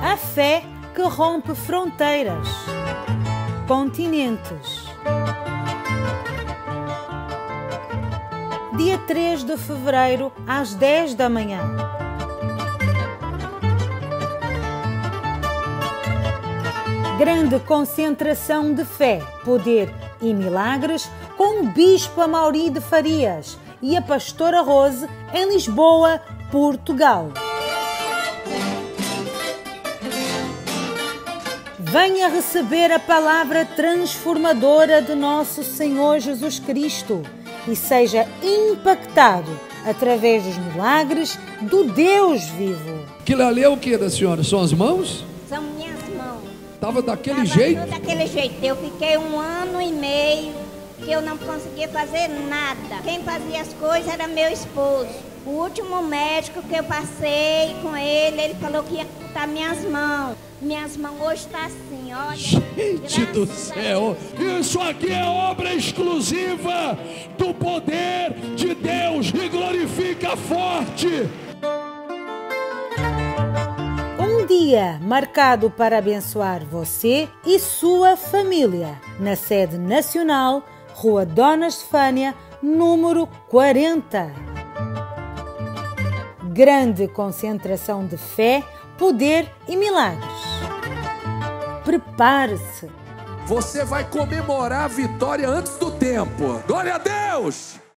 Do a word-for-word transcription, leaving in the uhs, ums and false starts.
A fé que rompe fronteiras, continentes. Dia três de fevereiro, às dez da manhã. Grande concentração de fé, poder e milagres com o Bispo Amauri de Farias e a Pastora Rose em Lisboa, Portugal. Venha receber a palavra transformadora de nosso Senhor Jesus Cristo e seja impactado através dos milagres do Deus vivo. Aquilo ali é o que da senhora? São as mãos? São minhas mãos. Estava daquele Tava jeito? daquele jeito. Eu fiquei um ano e meio que eu não conseguia fazer nada. Quem fazia as coisas era meu esposo. O último médico que eu passei com ele, ele falou que ia cortar minhas mãos. Minhas mãos hoje estão assim, olha. Gente do céu, isso aqui é obra exclusiva do poder de Deus e glorifica forte. Um dia marcado para abençoar você e sua família. Na sede nacional, Rua Dona Estefânia, número quarenta. Grande concentração de fé, poder e milagres. Prepare-se. Você vai comemorar a vitória antes do tempo. Glória a Deus!